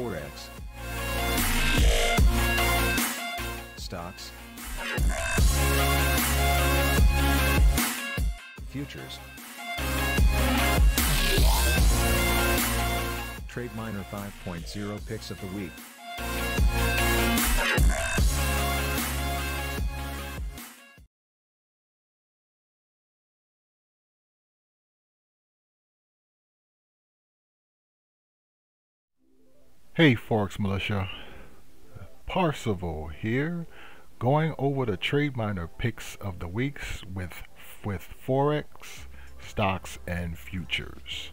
Forex, Stocks, Futures, TradeMiner 5.0 Picks of the Week. Hey Forex Militia, Parsival here, going over the TradeMiner picks of the weeks with Forex, Stocks, and Futures.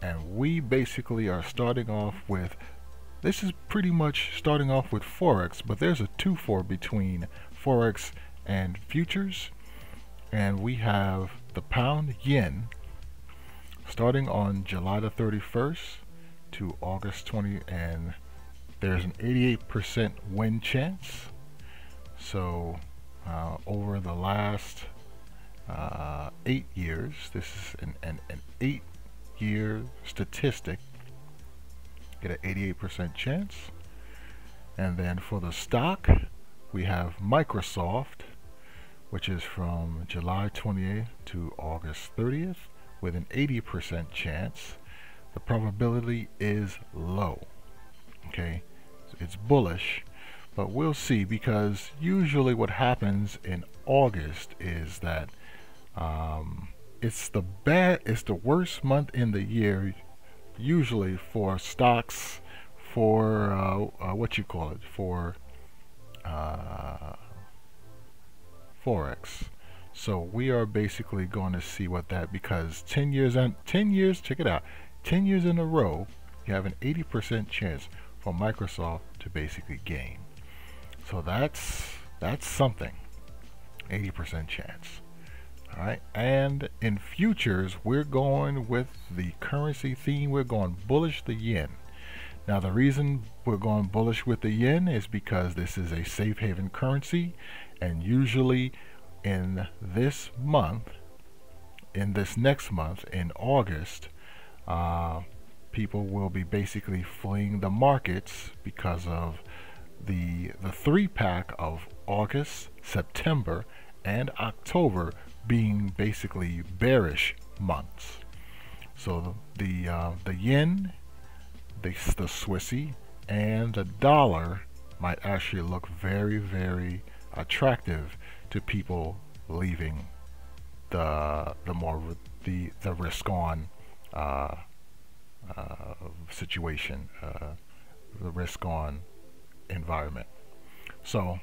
And we basically are starting off with, this is pretty much starting off with Forex, but there's a 2-4 between Forex and Futures. And we have the pound yen starting on July the 31st. To August 20, and there's an 88% win chance. So over the last 8 years, this is an 8-year statistic, get an 88% chance. And then for the stock, we have Microsoft, which is from July 28th to August 30th with an 80% chance. The probability is low, okay? It's bullish, but we'll see, because usually what happens in August is that it's the worst month in the year, usually for stocks, for Forex. So we are basically going to see what that, because 10 years, check it out. 10 years in a row, you have an 80% chance for Microsoft to basically gain. So that's something, 80% chance. All right, and in futures, we're going with the currency theme. We're going bullish the yen. Now, the reason we're going bullish with the yen is because this is a safe haven currency, and usually in this month, in this next month, in August, people will be basically fleeing the markets because of the 3-pack of August, September, and October being basically bearish months. So the yen, the Swissy, and the dollar might actually look very, very attractive to people leaving the risk on situation, the risk on environment. So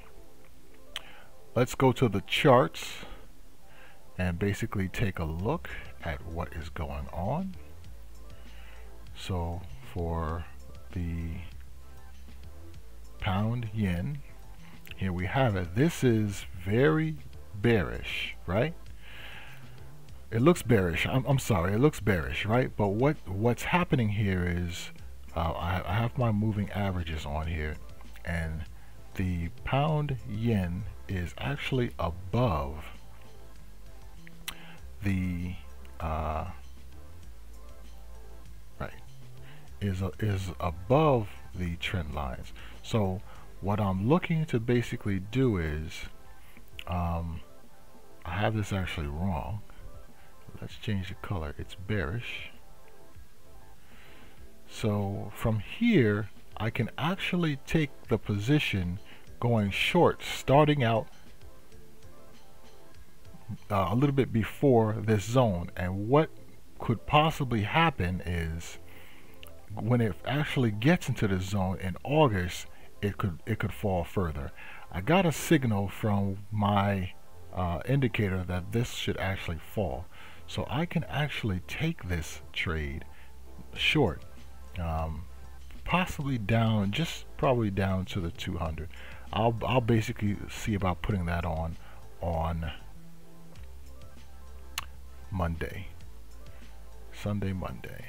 let's go to the charts and basically take a look at what is going on. So for the pound yen, here we have it. This is very bearish, right? It looks bearish. I'm sorry, it looks bearish, right? But what's happening here is I have my moving averages on here, and the pound yen is actually above the is above the trend lines. So what I'm looking to basically do is I have this actually wrong. Let's change the color. It's bearish. So from here, I can actually take the position going short, starting out a little bit before this zone. And what could possibly happen is when it actually gets into this zone in August, it could fall further. I got a signal from my indicator that this should actually fall. So I can actually take this trade short, possibly down, just probably down to the 200. I'll basically see about putting that on Monday, Sunday, Monday,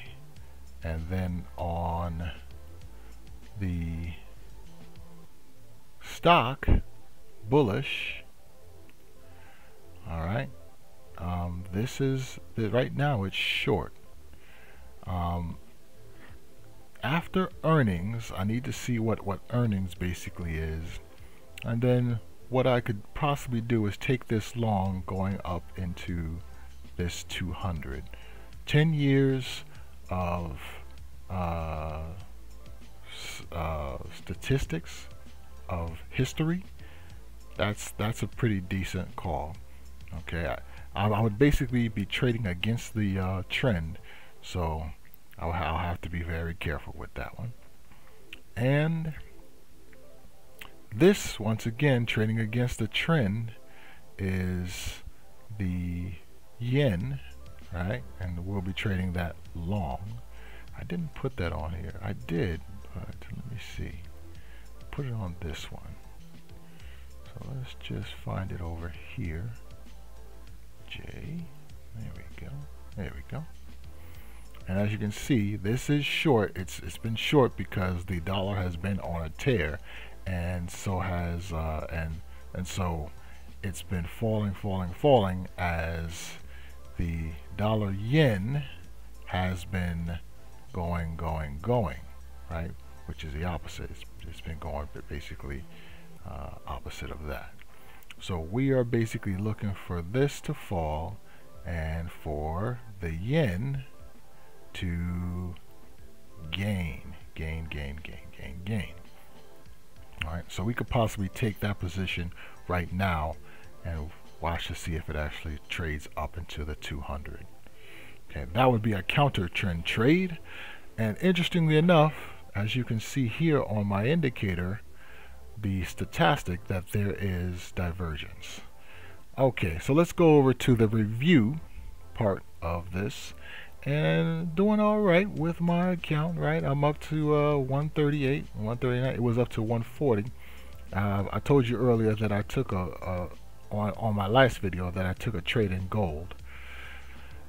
and then on the stock, bullish. All right. This is right now it's short. after earnings. I need to see what earnings basically is, and then what I could possibly do is take this long going up into this 200. 10 years of statistics of history, that's a pretty decent call. Okay, I would basically be trading against the trend, so I'll have to be very careful with that one. And this, once again, trading against the trend is the yen, right? And we'll be trading that long. I didn't put that on here. I did, but let me see. Put it on this one. So let's just find it over here. J. There we go. There we go. And as you can see, this is short. It's been short because the dollar has been on a tear, and so has so it's been falling as the dollar yen has been going, right? Which is the opposite. It's been going, but basically opposite of that. So we are basically looking for this to fall and for the yen to gain. All right, so we could possibly take that position right now and watch to see if it actually trades up into the 200. Okay, that would be a counter trend trade. And interestingly enough, as you can see here on my indicator, the statistic that there is divergence. Okay, so let's go over to the review part of this. And doing all right with my account, right? I'm up to 138, 139. It was up to 140. I told you earlier that I took on my last video that I took a trade in gold,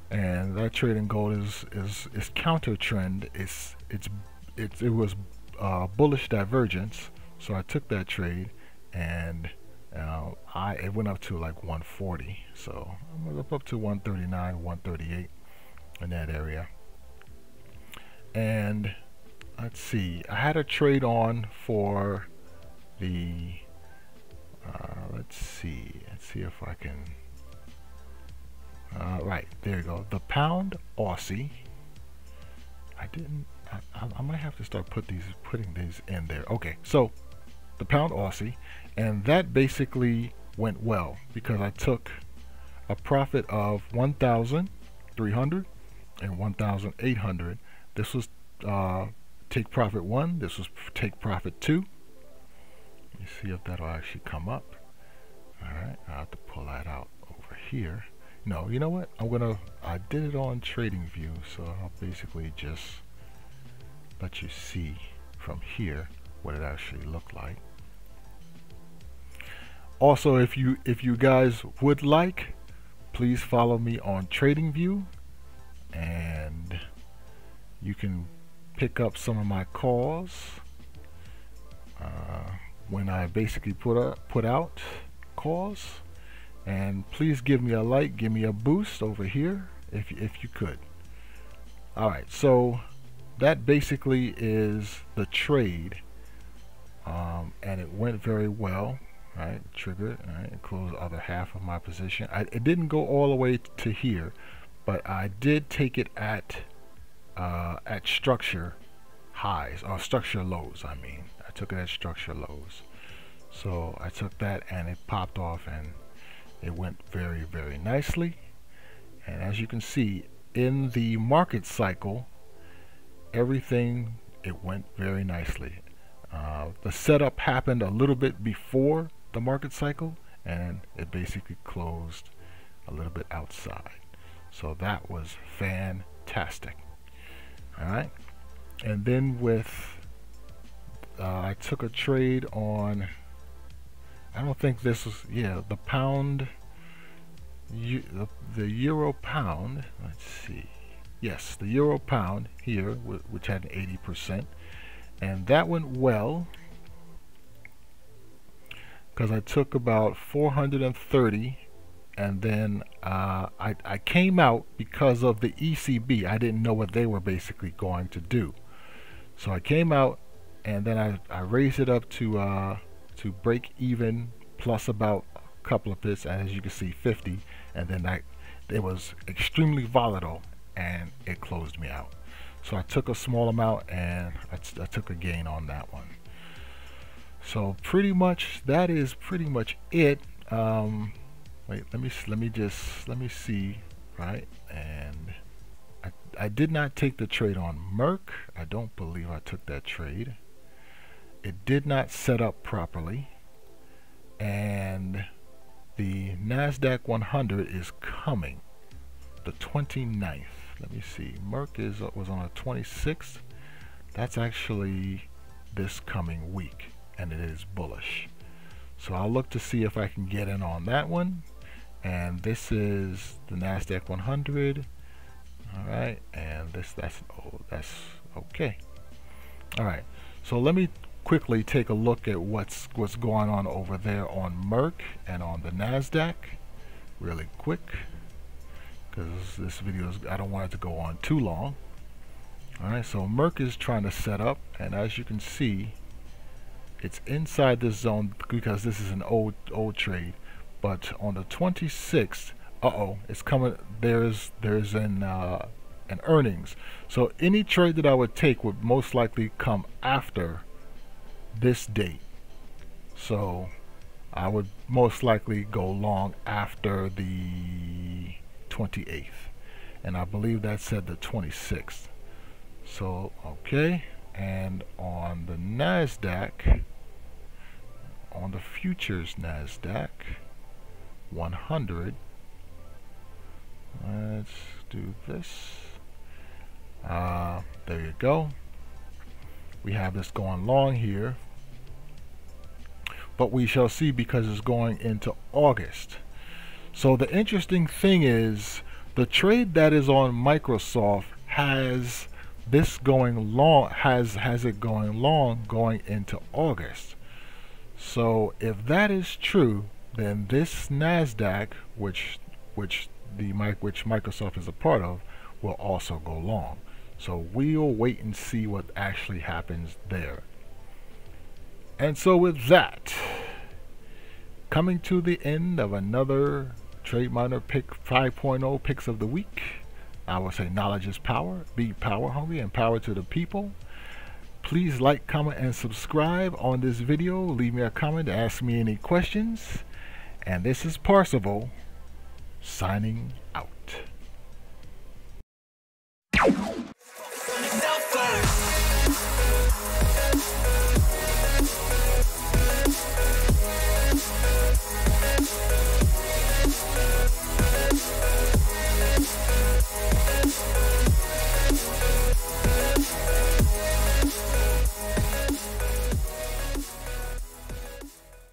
and that trade in gold is counter trend. It was bullish divergence, so I took that trade, and it went up to like 140. So I'm up to 139, 138. In that area. And let's see, I had a trade on for the let's see if I can right there you go, the pound Aussie. I might have to start putting these in there. Okay, so the pound Aussie, and that basically went well because I took a profit of 1,300 and 1,800. This was take profit 1. This was take profit 2. Let me see if that'll actually come up. Alright, I'll have to pull that out over here. No, you know what? I did it on TradingView, so I'll basically just let you see from here what it actually looked like. Also, if you guys would like, please follow me on TradingView, and you can pick up some of my calls when I basically put out calls. And please give me a like, give me a boost over here if you could. All right, so that basically is the trade, and it went very well. Right, triggered, right, and closed the other half of my position. It didn't go all the way to here, but I did take it at structure highs, or structure lows, I mean. I took it at structure lows. So I took that and it popped off, and it went very, very nicely. And as you can see, in the market cycle, everything, it went very nicely. The setup happened a little bit before the market cycle, and it basically closed a little bit outside. So that was fantastic. All right, and then with I took a trade on, I don't think this was, yeah, the pound, the euro pound. Let's see, yes, the euro pound here, which had an 80%, and that went well because I took about 430. And then I came out because of the ECB. I didn't know what they were basically going to do. So I came out and then I raised it up to break even plus about a couple of pips, and as you can see 50, and then it was extremely volatile and it closed me out. So I took a small amount and I took a gain on that one. So pretty much that is pretty much it. Wait, let me see, right? And I did not take the trade on Merck. I don't believe I took that trade. It did not set up properly, and the NASDAQ 100 is coming the 29th. Let me see, Merck was on the 26th. That's actually this coming week, and it is bullish. So I'll look to see if I can get in on that one. And this is the NASDAQ 100. All right, and that's okay. All right, so let me quickly take a look at what's going on over there on Merck and on the NASDAQ really quick, because this video is, I don't want it to go on too long. All right, so Merck is trying to set up, and as you can see, it's inside this zone because this is an old trade. But on the 26th, it's coming. There's an earnings. So any trade that I would take would most likely come after this date. So I would most likely go long after the 28th, and I believe that said the 26th. So okay, and on the NASDAQ, on the futures NASDAQ 100. Let's do this. There you go. We have this going long here, but we shall see, because it's going into August. So the interesting thing is the trade that is on Microsoft has this going long, has it going long going into August. So if that is true, then this NASDAQ, which Microsoft is a part of, will also go long. So we'll wait and see what actually happens there. And so with that, coming to the end of another TradeMiner 5.0 picks of the week. I will say knowledge is power. Be power hungry and power to the people. Please like, comment, and subscribe on this video. Leave me a comment to ask me any questions. And this is Parsival, signing out.